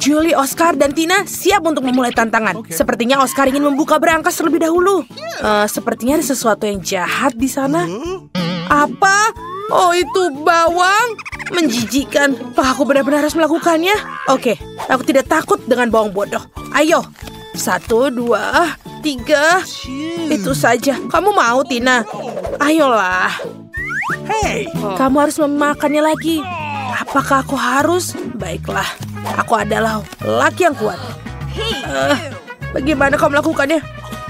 Julie, Oscar, dan Tina siap untuk memulai tantangan. Sepertinya Oscar ingin membuka berangkas terlebih dahulu. Sepertinya ada sesuatu yang jahat di sana. Apa? Oh, itu bawang? Menjijikan. Wah, aku benar-benar harus melakukannya. Oke, aku tidak takut dengan bawang bodoh. Ayo. 1, 2, 3. Itu saja. Kamu mau, Tina? Ayolah. Hey, kamu harus memakannya lagi. Apakah aku harus? Baiklah. Aku adalah laki yang kuat. Bagaimana kamu melakukannya?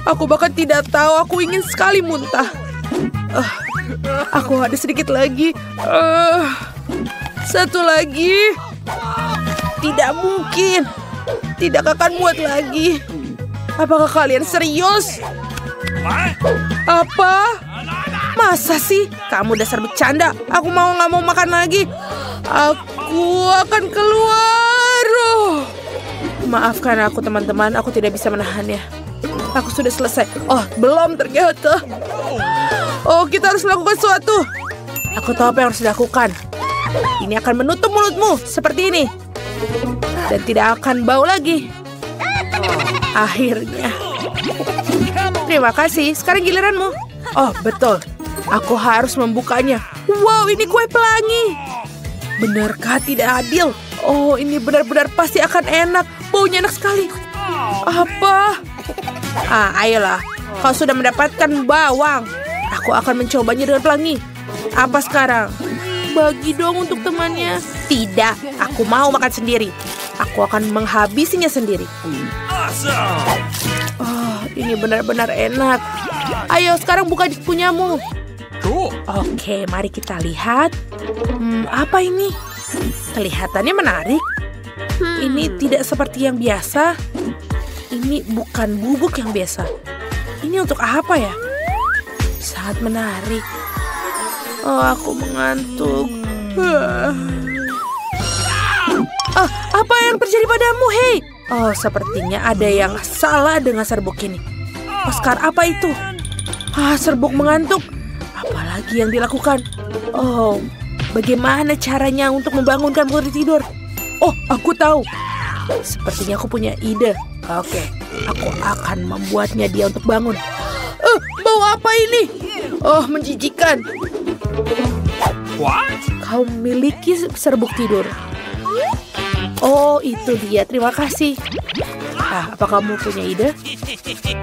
Aku bahkan tidak tahu. Aku ingin sekali muntah. Aku ada sedikit lagi. Satu lagi. Tidak mungkin. Tidak akan buat lagi. Apakah kalian serius? Apa? Masa sih? Kamu dasar bercanda. Aku nggak mau makan lagi. Aku akan keluar. Maafkan aku, teman-teman. Aku tidak bisa menahannya. Aku sudah selesai. Oh, belum ternyata. Oh, kita harus melakukan sesuatu. Aku tahu apa yang harus dilakukan. Ini akan menutup mulutmu seperti ini. Dan tidak akan bau lagi. Akhirnya. Terima kasih. Sekarang giliranmu. Oh, betul. Aku harus membukanya. Wow, ini kue pelangi. Benarkah tidak adil? Oh, ini benar-benar pasti akan enak. Baunya enak sekali. Apa? Ayolah. Kau sudah mendapatkan bawang. Aku akan mencobanya dengan pelangi. Apa sekarang? Bagi dong untuk temannya. Tidak, aku mau makan sendiri. Aku akan menghabisinya sendiri. Oh, ini benar-benar enak. Ayo, sekarang buka punyamu. Oke, mari kita lihat. Apa ini? Kelihatannya menarik. Ini tidak seperti yang biasa. Ini bukan bubuk yang biasa. Ini untuk apa ya? Sangat menarik. Oh, aku mengantuk. Apa yang terjadi padamu, hei? Oh, sepertinya ada yang salah dengan serbuk ini. Oscar, apa itu? Serbuk mengantuk. Apalagi yang dilakukan? Oh, bagaimana caranya untuk membangunkanmu dari tidur? Oh, aku tahu. Sepertinya aku punya ide. Oke, aku akan membuatnya dia untuk bangun. Bau apa ini? Oh, menjijikan. What? Kau memiliki serbuk tidur. Oh, itu dia. Terima kasih. Apa kamu punya ide?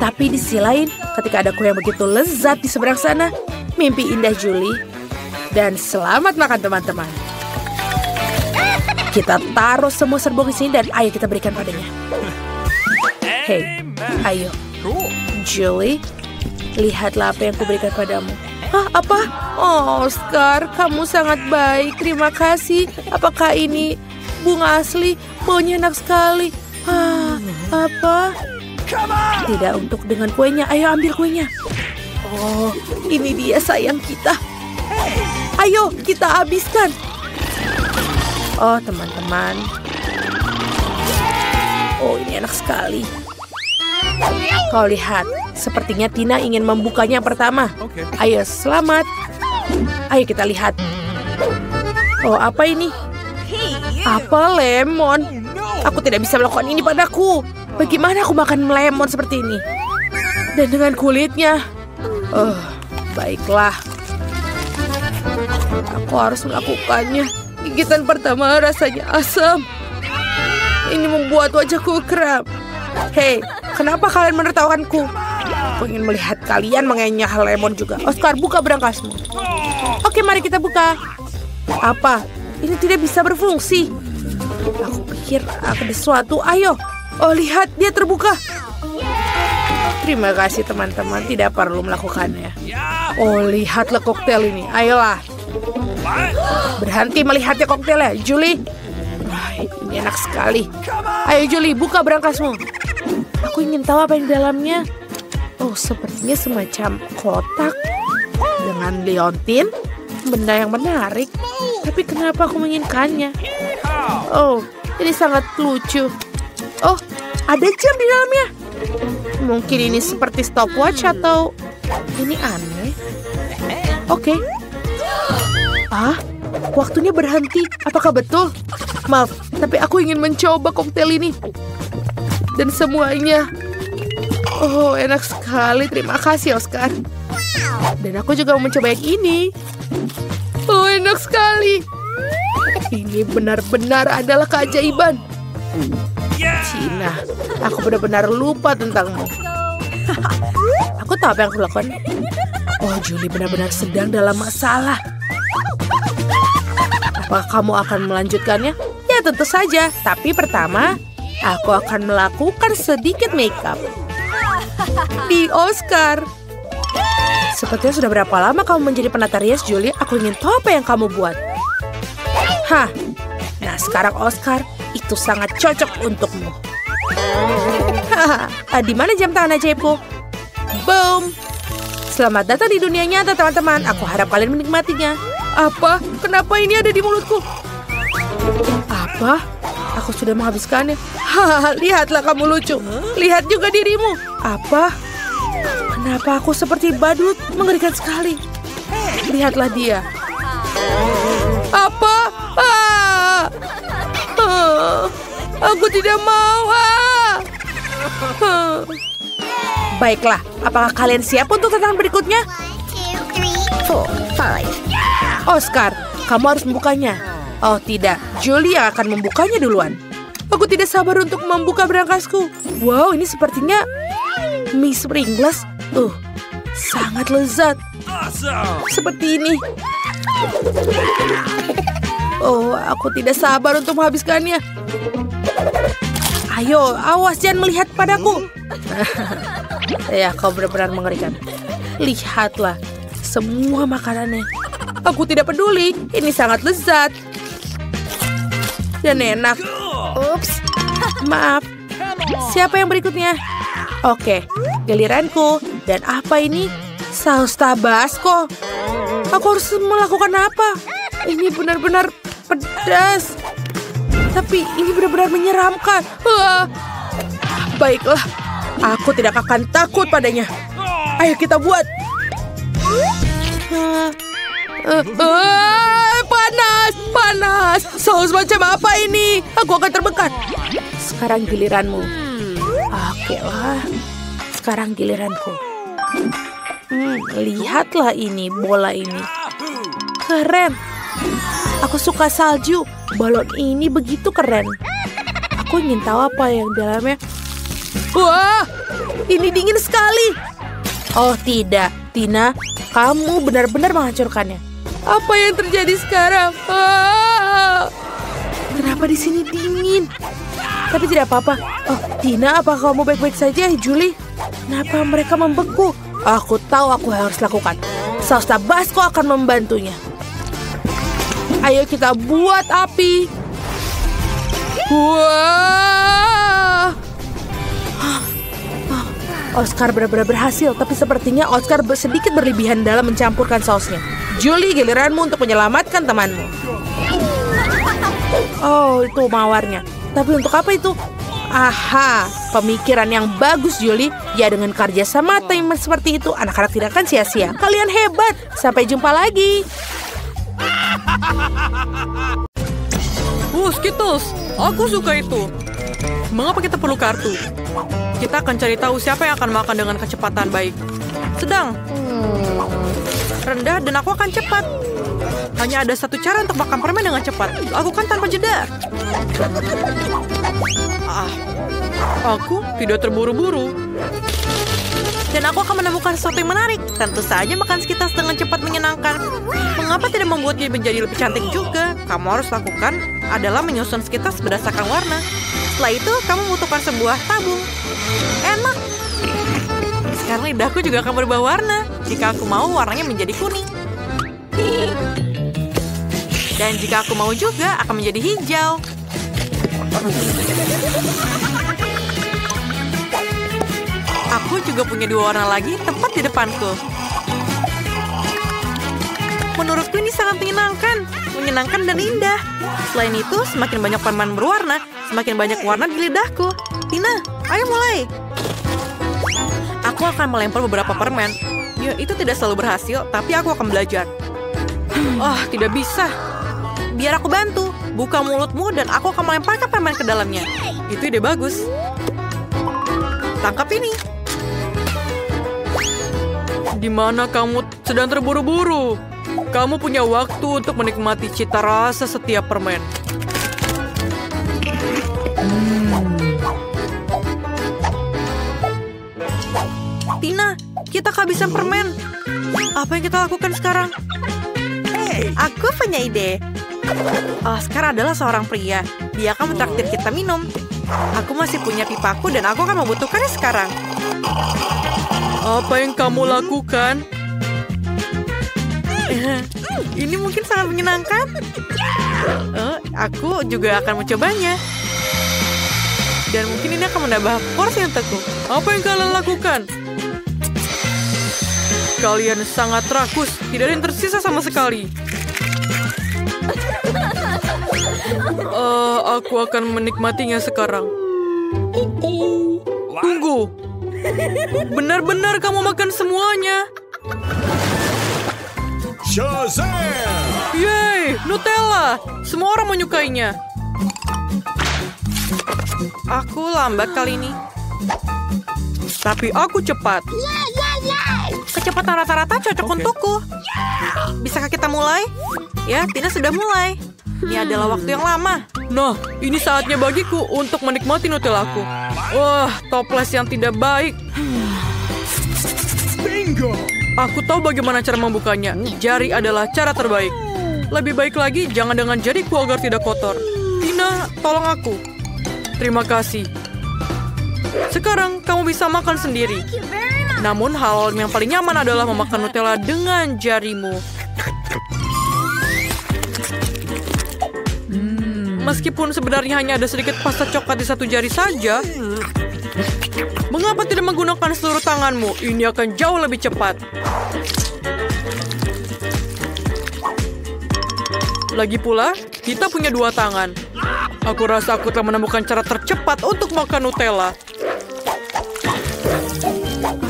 Tapi di sisi lain, ketika ada kue yang begitu lezat di seberang sana, mimpi indah Julie. Dan selamat makan, teman-teman. Kita taruh semua serbuk di sini dan ayo kita berikan padanya. Hei, ayo. Julie, lihatlah apa yang kuberikan padamu. Apa? Oh, Oscar, kamu sangat baik. Terima kasih. Apakah ini bunga asli? Baunya enak sekali. Apa? Tidak untuk dengan kuenya. Ayo ambil kuenya. Oh, ini dia sayang kita. Ayo, kita habiskan. Oh, teman-teman. Oh, ini enak sekali. Kau lihat. Sepertinya Tina ingin membukanya pertama. Ayo, selamat. Ayo kita lihat. Oh, apa ini? Apa lemon? Aku tidak bisa melakukan ini padaku. Bagaimana aku makan lemon seperti ini? Dan dengan kulitnya. Oh, baiklah. Aku harus melakukannya. Gigitan pertama rasanya asam. Ini membuat wajahku kram. Hei, kenapa kalian menertawakanku? Aku ingin melihat kalian mengenyah lemon juga. Oscar, buka berangkasmu. Oke, mari kita buka. Apa? Ini tidak bisa berfungsi. Aku pikir ada sesuatu. Ayo. Oh, lihat. Dia terbuka. Terima kasih, teman-teman. Tidak perlu melakukannya. Oh, lihatlah koktel ini. Ayolah. Berhenti melihatnya koktelnya, Julie. Ini enak sekali. Ayo, Julie. Buka berangkasmu. Aku ingin tahu apa yang di dalamnya. Oh, sepertinya semacam kotak dengan liontin, benda yang menarik. Tapi kenapa aku menginginkannya? Oh, ini sangat lucu. Oh, ada jam di dalamnya. Mungkin ini seperti stopwatch atau ini aneh. Oke. Waktunya berhenti. Apakah betul? Maaf, Tapi aku ingin mencoba koktail ini. Dan semuanya. Oh, enak sekali. Terima kasih, Oscar. Dan aku juga mau mencoba yang ini. Oh, enak sekali. Ini benar-benar adalah keajaiban. Cina, aku benar-benar lupa tentangmu. Aku tahu apa yang aku lakukan. Oh, Julie benar-benar sedang dalam masalah. Apakah kamu akan melanjutkannya? Ya, tentu saja. Tapi pertama, aku akan melakukan sedikit makeup. Di Oscar. Sepertinya sudah berapa lama kamu menjadi penata rias, Julie? Aku ingin tahu apa yang kamu buat. Hah. Nah, sekarang Oscar, itu sangat cocok untukmu. Haha, di mana jam tangan ajaibku? Boom. Selamat datang di dunia nyata, teman-teman. Aku harap kalian menikmatinya. Apa? Kenapa ini ada di mulutku? Apa? Aku sudah menghabiskannya. Haha, lihatlah kamu lucu. Lihat juga dirimu. Apa? Kenapa aku seperti badut? Mengerikan sekali. Lihatlah dia. Apa? Aku tidak mau. Baiklah, apakah kalian siap untuk tantangan berikutnya? 1, 2, 3, 4, 5. Oscar, kamu harus membukanya. Oh tidak, Julie yang akan membukanya duluan. Aku tidak sabar untuk membuka berangkasku. Wow, ini sepertinya Miss Pringles. Sangat lezat. Seperti ini. Oh, aku tidak sabar untuk menghabiskannya. Ayo, awas jangan melihat padaku. Ya, kau benar-benar mengerikan. Lihatlah, semua makanannya. Aku tidak peduli, ini sangat lezat. Dan enak. Ups, maaf. Siapa yang berikutnya? Oke, giliranku. Dan apa ini? Saus Tabasco. Aku harus melakukan apa? Ini benar-benar pedas. Tapi ini benar-benar menyeramkan. Baiklah, aku tidak akan takut padanya. Ayo kita buat. Panas, panas. Saus macam apa ini? Aku akan terbakar. Sekarang giliranmu. Oke lah. Sekarang giliranku. Lihatlah ini, bola ini. Keren. Aku suka salju. Balon ini begitu keren. Aku ingin tahu apa yang dalamnya. Wah, ini dingin sekali. Oh tidak, Tina, kamu benar-benar menghancurkannya. Apa yang terjadi sekarang? Kenapa di sini dingin? Tapi tidak apa-apa. Oh, Tina, apa kamu baik-baik saja, Julie? Kenapa mereka membeku? Aku tahu aku harus lakukan. Saus Tabasco akan membantunya. Ayo kita buat api. Wah. Oscar benar-benar berhasil. Tapi sepertinya Oscar sedikit berlebihan dalam mencampurkan sausnya. Julie, giliranmu untuk menyelamatkan temanmu. Oh, itu mawarnya. Tapi untuk apa itu? Aha, pemikiran yang bagus, Julie. Ya, dengan kerja sama tim seperti itu, anak-anak tidak akan sia-sia. Kalian hebat. Sampai jumpa lagi. Skittles, aku suka itu. Mengapa kita perlu kartu? Kita akan cari tahu siapa yang akan makan dengan kecepatan baik. Sedang, rendah, dan aku akan cepat. Hanya ada satu cara untuk makan permen dengan cepat. Lakukan tanpa jeda. Aku tidak terburu-buru. Dan aku akan menemukan sesuatu yang menarik. Tentu saja makan Skittles dengan cepat menyenangkan. Mengapa tidak membuatnya menjadi lebih cantik juga? Kamu harus lakukan adalah menyusun Skittles berdasarkan warna. Setelah itu, kamu membutuhkan sebuah tabung. Enak. Sekarang lidahku juga akan berubah warna. Jika aku mau, warnanya menjadi kuning. Dan jika aku mau juga, akan menjadi hijau. Aku juga punya 2 warna lagi tepat di depanku. Menurutku ini sangat menyenangkan. Menyenangkan dan indah. Selain itu, semakin banyak permen berwarna, semakin banyak warna di lidahku. Tina, ayo mulai. Aku akan melempar beberapa permen. Ya, itu tidak selalu berhasil, tapi aku akan belajar. Tidak bisa. Biar aku bantu. Buka mulutmu dan aku akan melemparkan permen ke dalamnya. Itu ide bagus. Tangkap ini. Di mana kamu sedang terburu-buru? Kamu punya waktu untuk menikmati cita rasa setiap permen. Tina, kita kehabisan permen. Apa yang kita lakukan sekarang? Hey, aku punya ide. Oscar adalah seorang pria. Dia akan mentraktir kita minum. Aku masih punya pipaku dan aku akan membutuhkannya sekarang. Apa yang kamu lakukan? Ini mungkin sangat menyenangkan. Aku juga akan mencobanya. Dan mungkin ini akan menambah porsi untukku. Apa yang kalian lakukan? Kalian sangat rakus. Tidak ada yang tersisa sama sekali. Aku akan menikmatinya sekarang. Tunggu. Benar-benar kamu makan semuanya. Shazam! Yeay, Nutella. Semua orang menyukainya. Aku lambat kali ini. Tapi aku cepat. Kecepatan rata-rata cocok untukku. Bisakah kita mulai? Ya, Tina sudah mulai. Ini adalah waktu yang lama. Nah, ini saatnya bagiku untuk menikmati Nutellaku. Wah, toples yang tidak baik. Bingo! Aku tahu bagaimana cara membukanya. Jari adalah cara terbaik. Lebih baik lagi, jangan dengan jariku agar tidak kotor. Tina, tolong aku. Terima kasih. Sekarang kamu bisa makan sendiri. Namun hal yang paling nyaman adalah memakan Nutella dengan jarimu. Meskipun sebenarnya hanya ada sedikit pasta coklat di satu jari saja. Mengapa tidak menggunakan seluruh tanganmu? Ini akan jauh lebih cepat. Lagi pula, kita punya dua tangan. Aku rasa aku telah menemukan cara tercepat untuk makan Nutella.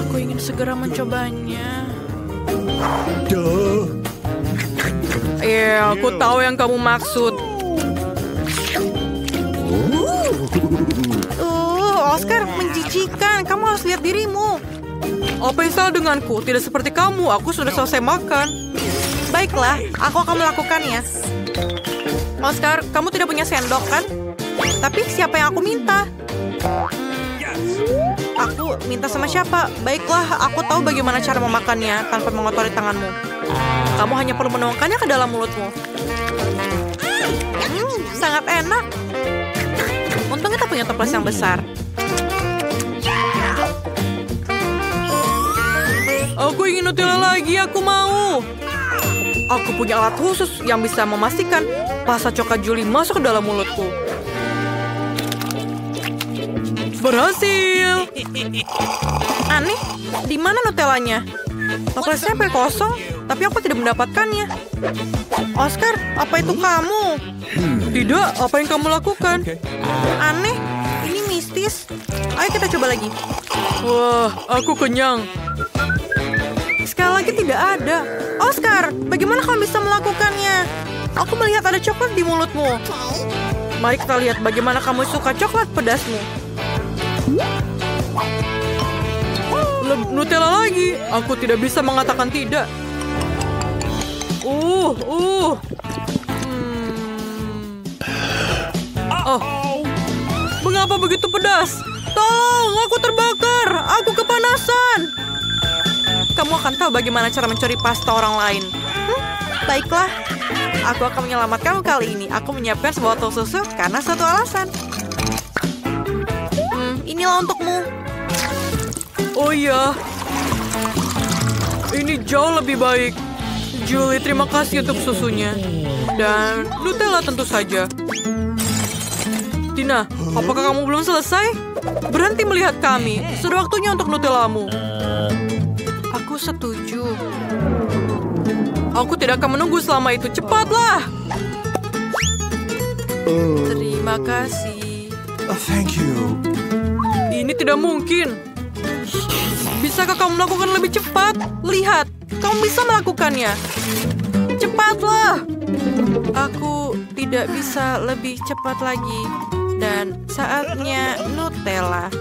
Aku ingin segera mencobanya. Aku tahu yang kamu maksud. Oscar, menjijikan. Kamu harus lihat dirimu. Apa yang salah denganku? Tidak seperti kamu. Aku sudah selesai makan. Baiklah, aku akan melakukannya. Oscar, kamu tidak punya sendok, kan? Tapi siapa yang aku minta? Aku minta sama siapa? Baiklah, aku tahu bagaimana cara memakannya tanpa mengotori tanganmu. Kamu hanya perlu menuangkannya ke dalam mulutmu. Sangat enak. Untung kita punya toples yang besar. Aku ingin Nutella lagi, aku mau. Aku punya alat khusus yang bisa memastikan pasta coklat Julie masuk ke dalam mulutku. Berhasil. Aneh, di mana Nutellanya? Toplesnya hampir kosong, tapi aku tidak mendapatkannya. Oscar, apa itu kamu? Tidak, apa yang kamu lakukan? Aneh, ini mistis. Ayo kita coba lagi. Wah, aku kenyang. Sekali lagi tidak ada. Oscar, bagaimana kamu bisa melakukannya? Aku melihat ada coklat di mulutmu. Mari kita lihat bagaimana kamu suka coklat pedasmu. Nutella lagi. Aku tidak bisa mengatakan tidak. Mengapa begitu pedas? Tolong, aku terbakar. Aku kepanasan. Kamu akan tahu bagaimana cara mencuri pasta orang lain. Baiklah. Aku akan menyelamatkanmu kali ini. Aku menyiapkan sebotol susu karena satu alasan. Inilah untukmu. Oh iya. Ini jauh lebih baik. Julie, terima kasih untuk susunya. Dan Nutella tentu saja. Tina, apakah kamu belum selesai? Berhenti melihat kami. Sudah waktunya untuk Nutellamu. Aku setuju. Aku tidak akan menunggu selama itu. Cepatlah. Terima kasih. Thank you. Ini tidak mungkin. Bisakah kamu melakukan lebih cepat? Lihat, kamu bisa melakukannya. Cepatlah. Aku tidak bisa lebih cepat lagi. Dan saatnya Nutella.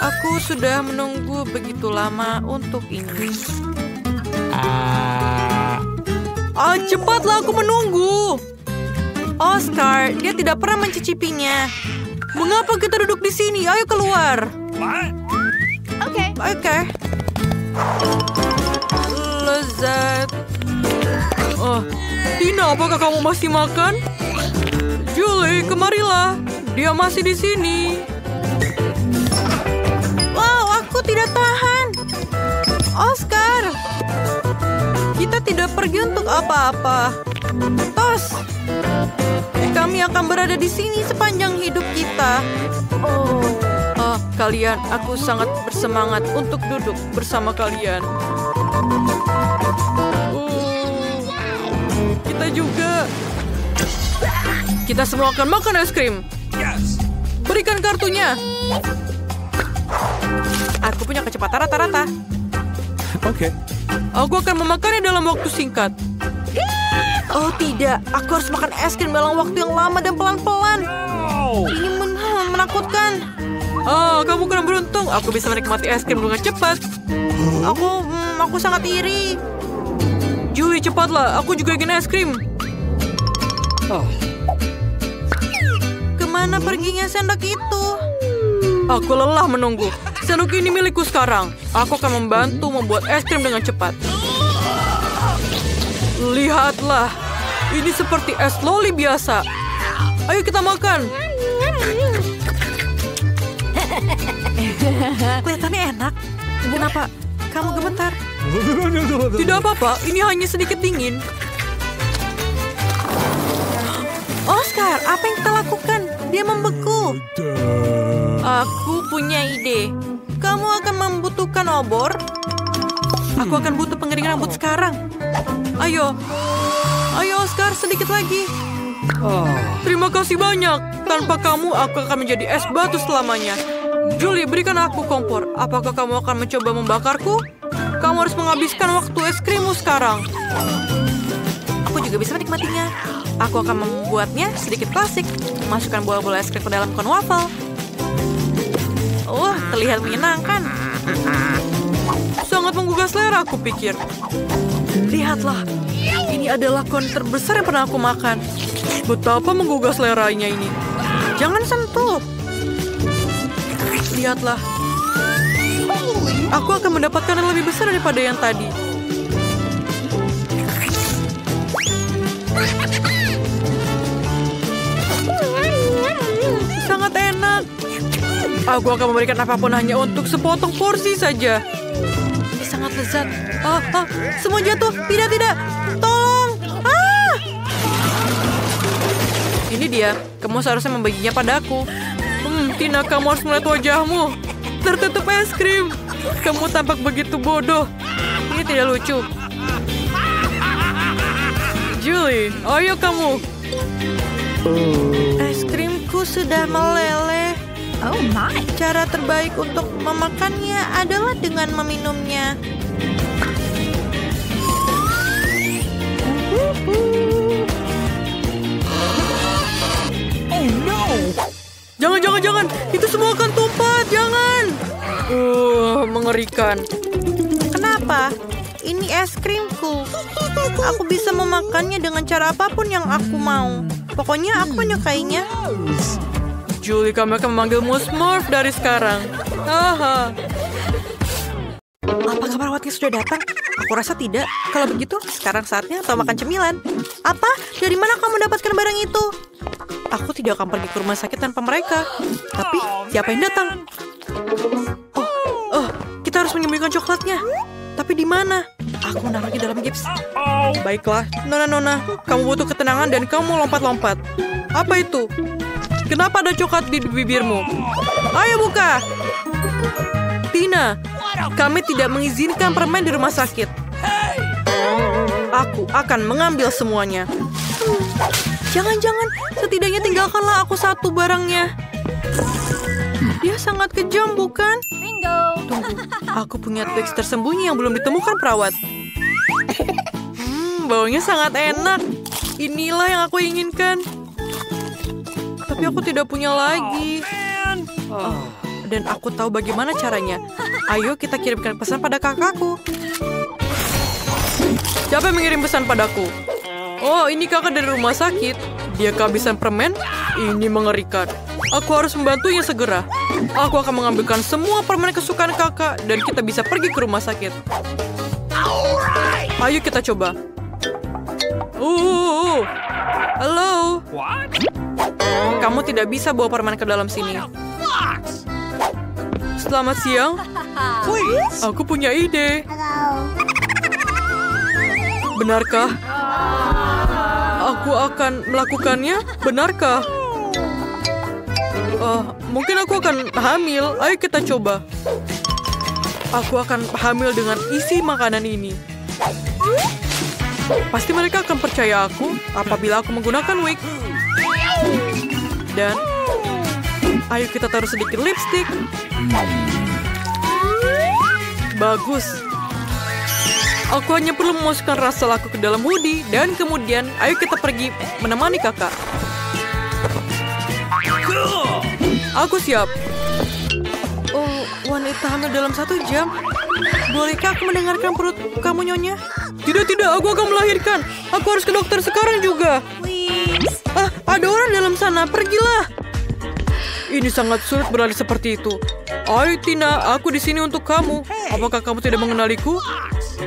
Aku sudah menunggu begitu lama untuk ini. Oh, cepatlah, aku menunggu. Oscar, dia tidak pernah mencicipinya. Mengapa kita duduk di sini? Ayo keluar. Oke. Lezat. Oh, Tina, apakah kamu masih makan? Julie, kemarilah. Dia masih di sini. Wow, aku tidak tahan. Oscar, kita tidak pergi untuk apa-apa. Tos, kami akan berada di sini sepanjang hidup kita. Oh, kalian, aku sangat bersemangat untuk duduk bersama kalian. Kita semua akan makan es krim. Berikan kartunya. Aku punya kecepatan rata-rata. Oke. Aku akan memakannya dalam waktu singkat. Oh tidak, aku harus makan es krim dalam waktu yang lama dan pelan-pelan. Ini menakutkan. Oh, kamu kurang beruntung. Aku bisa menikmati es krim dengan cepat. Aku sangat iri. Julie, cepatlah. Aku juga ingin es krim. Kemana perginya sendok itu? Aku lelah menunggu. Sendok ini milikku sekarang. Aku akan membantu membuat es krim dengan cepat. Lihatlah, ini seperti es loli biasa. Ayo kita makan. Kelihatannya enak. Kenapa? Kamu gemetar? Tidak apa-apa, ini hanya sedikit dingin. Oscar, apa yang kita lakukan? Dia membeku. Aku punya ide. Kamu akan membutuhkan obor. Aku akan butuh pengering rambut sekarang. Ayo Oscar, sedikit lagi. Terima kasih banyak. Tanpa kamu, aku akan menjadi es batu selamanya. Julie, berikan aku kompor. Apakah kamu akan mencoba membakarku? Kamu harus menghabiskan waktu es krimmu sekarang. Aku juga bisa menikmatinya. Aku akan membuatnya sedikit klasik. Masukkan bola-bola es krim ke dalam cone waffle. Wah, terlihat menyenangkan. Sangat menggugah selera, aku pikir. Lihatlah, ini adalah cone terbesar yang pernah aku makan. Betapa menggugah seleranya ini. Jangan sentuh. Lihatlah. Aku akan mendapatkan yang lebih besar daripada yang tadi. Sangat enak. Aku akan memberikan apapun hanya untuk sepotong porsi saja. Sangat lezat. Semua jatuh. Tidak. Tolong. Ini dia. Kamu seharusnya membaginya padaku. Tina, kamu harus melihat wajahmu. Tertutup es krim. Kamu tampak begitu bodoh. Ini tidak lucu. Julie, ayo kamu. Es krimku sudah meleleh. Oh my. Cara terbaik untuk memakannya adalah dengan meminumnya. Oh no! Jangan. Itu semua akan tumpah. Jangan. Mengerikan. Kenapa? Ini es krimku. Aku bisa memakannya dengan cara apapun yang aku mau. Pokoknya aku menyukainya. Julie, kami akan memanggilmu Smurf dari sekarang. Apa kamerawatnya sudah datang? Aku rasa tidak. Kalau begitu, sekarang saatnya atau makan cemilan. Apa? Dari mana kamu mendapatkan barang itu? Aku tidak akan pergi ke rumah sakit tanpa mereka. Tapi, siapa yang datang? Kita harus menyembunyikan coklatnya. Tapi di mana? Aku menaruhnya dalam gips. Baiklah, Nona. Kamu butuh ketenangan dan kamu lompat-lompat. Apa itu? Kenapa ada coklat di bibirmu? Ayo buka! Tina, kami tidak mengizinkan permen di rumah sakit. Aku akan mengambil semuanya. Jangan, setidaknya tinggalkanlah aku satu barangnya. Dia sangat kejam, bukan? Tunggu, aku punya teks tersembunyi yang belum ditemukan perawat. Baunya sangat enak. Inilah yang aku inginkan. tapi aku tidak punya lagi. Dan aku tahu bagaimana caranya. Ayo kita kirimkan pesan pada kakakku. Siapa yang mengirim pesan padaku? Oh, ini kakak dari rumah sakit. Dia kehabisan permen. Ini mengerikan. Aku harus membantunya segera. Aku akan mengambilkan semua permen kesukaan kakak dan kita bisa pergi ke rumah sakit. Ayo kita coba. Halo. Kamu tidak bisa bawa permen ke dalam sini. Selamat siang. Aku punya ide. Benarkah? Aku akan melakukannya. Benarkah? Mungkin aku akan hamil. Ayo kita coba. Aku akan hamil dengan isi makanan ini. Pasti mereka akan percaya aku apabila aku menggunakan wig. Dan ayo kita taruh sedikit lipstik. Bagus. Aku hanya perlu memasukkan rasa laku ke dalam hoodie. Dan kemudian ayo kita pergi menemani kakak. Aku siap. Oh, wanita hamil dalam 1 jam. Bolehkah aku mendengarkan perut kamu, Nyonya? Tidak, tidak. Aku akan melahirkan. Aku harus ke dokter sekarang juga. Ada orang dalam sana. Pergilah. Ini sangat sulit berlari seperti itu. Ayo, Tina, aku di sini untuk kamu. Apakah kamu tidak mengenaliku?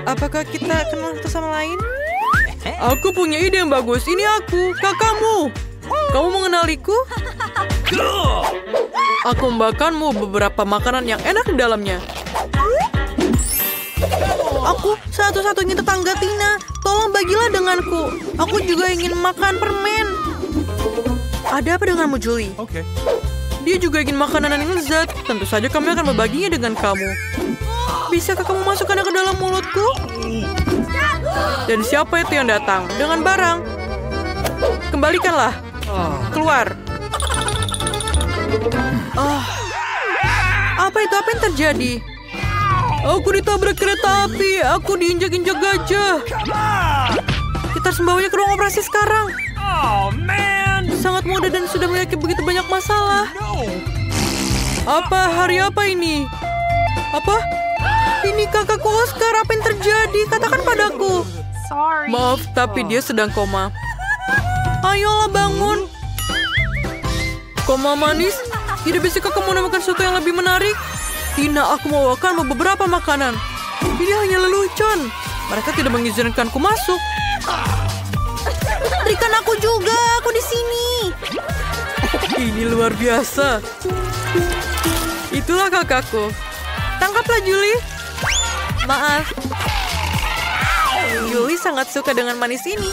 Apakah kita kenal satu sama lain? Aku punya ide yang bagus. Ini aku, kakakmu. Kamu mengenaliku? Aku membawakanmu beberapa makanan yang enak di dalamnya. Aku satu-satunya tetangga Tina. Tolong bagilah denganku. Aku juga ingin makan permen. Ada apa denganmu, Julie? Oke. Dia juga ingin makanan yang lezat. Tentu saja kami akan membaginya dengan kamu. Bisakah kamu masukkannya ke dalam mulutku? Dan siapa itu yang datang? Dengan barang. Kembalikanlah. Keluar. Apa itu? Apa yang terjadi? Aku ditabrak kereta api. Aku diinjak-injak gajah. Kita harus membawanya ke ruang operasi sekarang. Sangat muda dan sudah memiliki begitu banyak masalah. Apa? Hari apa ini? Apa? Ini kakakku Oscar, apa yang terjadi? Katakan padaku. Maaf, tapi dia sedang koma. Ayolah bangun. Koma manis? Tidak bisa kamu menemukan sesuatu yang lebih menarik? Tina, aku mau makan beberapa makanan. Ini hanya lelucon. Mereka tidak mengizinkanku masuk. Berikan aku juga, aku di sini. Ini luar biasa. Itulah kakakku. Tangkaplah Julie. Maaf. Julie sangat suka dengan manis ini.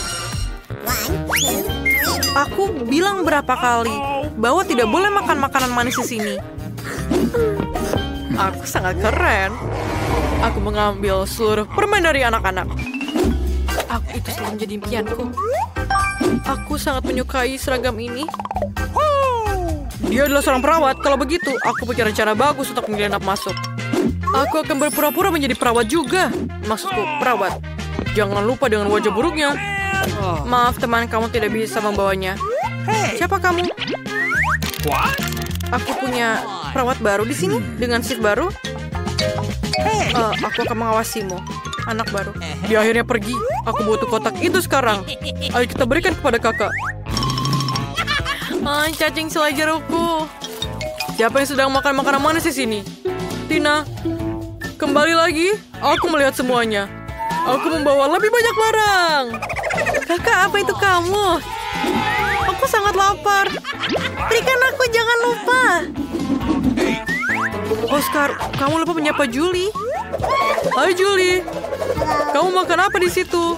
Aku bilang berapa kali bahwa tidak boleh makan makanan manis di sini. Aku sangat keren. Aku mengambil seluruh permen dari anak-anak. Itu selalu menjadi impianku. Aku sangat menyukai seragam ini. Dia adalah seorang perawat. Kalau begitu, aku punya rencana bagus untuk menyelinap masuk. Aku akan berpura-pura menjadi perawat juga. Maksudku, perawat. Jangan lupa dengan wajah buruknya. Maaf teman, kamu tidak bisa membawanya. Siapa kamu? Aku punya perawat baru di sini dengan shift baru. Aku akan mengawasimu. Anak baru. Dia akhirnya pergi. Aku butuh kotak itu sekarang. Ayo kita berikan kepada kakak. Cacing selai jerukku. Siapa yang sedang makan makanan manis di sini? Tina, kembali lagi. Aku melihat semuanya. Aku membawa lebih banyak barang. Kakak, apa itu kamu? Aku sangat lapar. Berikan aku, jangan lupa. Oscar, kamu lupa menyapa Julie. Hai Julie, kamu makan apa di situ?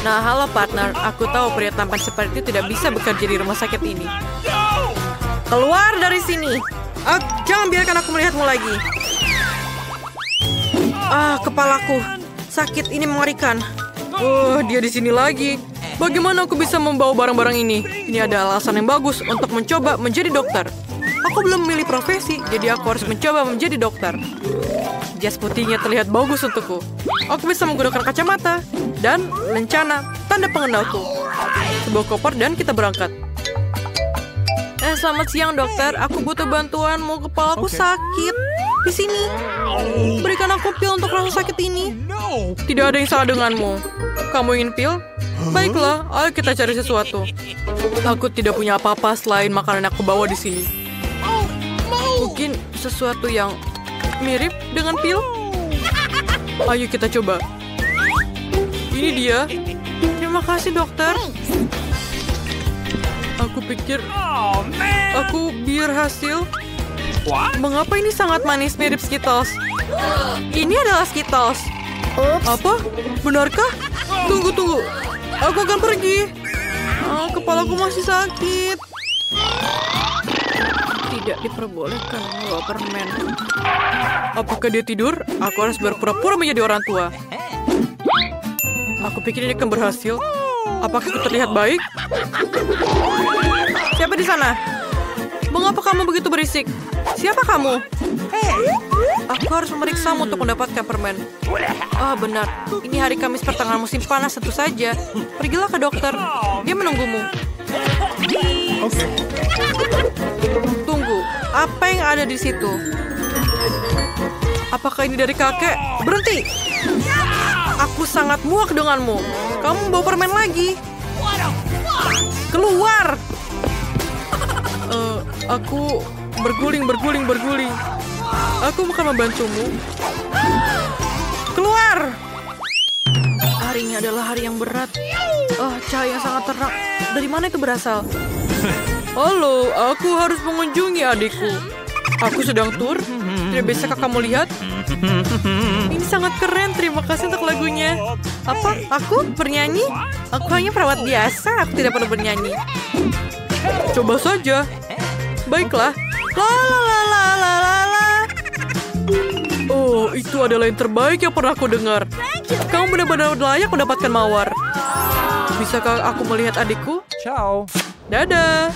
Nah, halo partner. Aku tahu pria tampan seperti itu tidak bisa bekerja di rumah sakit ini. Keluar dari sini. Jangan biarkan aku melihatmu lagi. Kepalaku sakit, ini mengerikan. Dia di sini lagi. Bagaimana aku bisa membawa barang-barang ini? Ini ada alasan yang bagus untuk mencoba menjadi dokter. Aku belum memilih profesi, jadi aku harus mencoba menjadi dokter. Jas putihnya terlihat bagus untukku. Aku bisa menggunakan kacamata dan lencana, tanda pengenalku. Sebuah koper dan kita berangkat. Selamat siang, dokter. Aku butuh bantuanmu. Kepalaku sakit. Di sini. Berikan aku pil untuk rasa sakit ini. Tidak ada yang salah denganmu. Kamu ingin pil? Baiklah, ayo kita cari sesuatu. Aku tidak punya apa-apa selain makanan yang aku bawa di sini. Mungkin sesuatu yang mirip dengan pil? Ayo kita coba. Ini dia. Terima kasih, dokter. Aku pikir aku berhasil. Mengapa ini sangat manis mirip Skittles? Ini adalah Skittles. Apa? Benarkah? Tunggu, tunggu. Aku akan pergi. Kepalaku masih sakit. Tidak diperbolehkan membawa permen. Apakah dia tidur? Aku harus berpura-pura menjadi orang tua. Aku pikir ini akan berhasil. Apakah aku terlihat baik? Siapa di sana? Mengapa kamu begitu berisik? Siapa kamu? Aku harus memeriksamu untuk mendapatkan permen. Ah, benar. Ini hari Kamis pertengahan musim panas tentu saja. Pergilah ke dokter. Dia menunggumu. Tunggu. Apa yang ada di situ? Apakah ini dari kakek? Berhenti! Aku sangat muak denganmu. Kamu bawa permen lagi. Keluar! Aku berguling. Aku bukan membantumu. Keluar! Hari ini adalah hari yang berat. Cahaya sangat terang. Dari mana itu berasal? Halo, aku harus mengunjungi adikku. Aku sedang tur. Tidak bisakah kamu lihat? Ini sangat keren, terima kasih untuk lagunya. Apa? Aku bernyanyi? Aku hanya perawat biasa, aku tidak perlu bernyanyi. Coba saja. Baiklah. Lalalala. Oh, itu adalah yang terbaik yang pernah aku dengar. Kamu benar-benar layak mendapatkan mawar. Bisakah aku melihat adikku? Ciao. Dadah.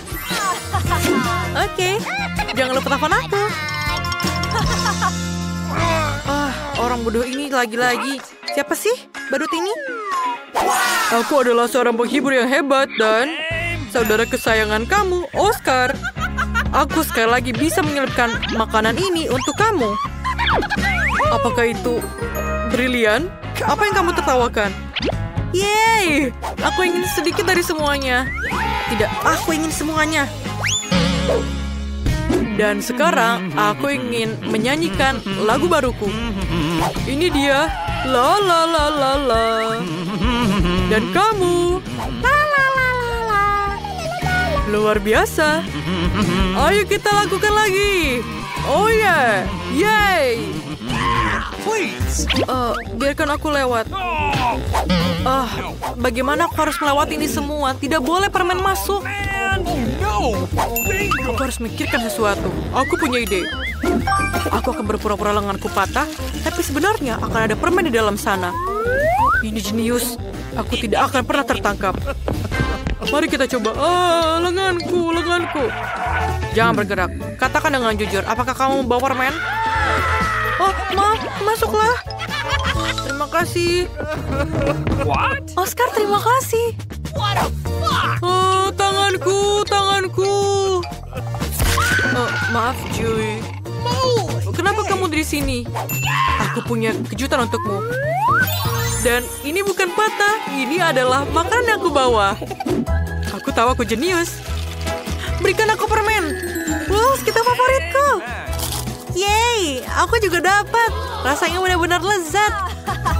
Oke. Jangan lupa telepon aku. Orang bodoh ini lagi-lagi. Siapa sih badut ini? Aku adalah seorang penghibur yang hebat dan saudara kesayangan kamu, Oscar. Aku sekali lagi bisa menyelipkan makanan ini untuk kamu. Apakah itu brilian? Apa yang kamu tertawakan? Yeay! Aku ingin sedikit dari semuanya. Tidak, aku ingin semuanya. Dan sekarang aku ingin menyanyikan lagu baruku. Ini dia, la la la la la. Dan kamu, la la la la la. Luar biasa. Ayo kita lakukan lagi. Oh ya, yeah. Yay. Please. Biarkan aku lewat. Bagaimana aku harus melewati ini semua? Tidak boleh permen masuk. Aku harus mikirkan sesuatu. Aku punya ide. Aku akan berpura-pura lenganku patah, tapi sebenarnya akan ada permen di dalam sana. Ini jenius. Aku tidak akan pernah tertangkap. Mari kita coba. Lenganku. Jangan bergerak. Katakan dengan jujur, apakah kamu membawa permen? Oh, maaf, masuklah. Terima kasih. Oscar, terima kasih. Tanganku. Maaf, Joey. Kenapa kamu di sini? Aku punya kejutan untukmu. Dan ini bukan patah. Ini adalah makanan yang aku bawa. Aku tahu aku jenius. Berikan aku permen. Wow, kita favoritku. Yeay, aku juga dapat. Rasanya benar-benar lezat.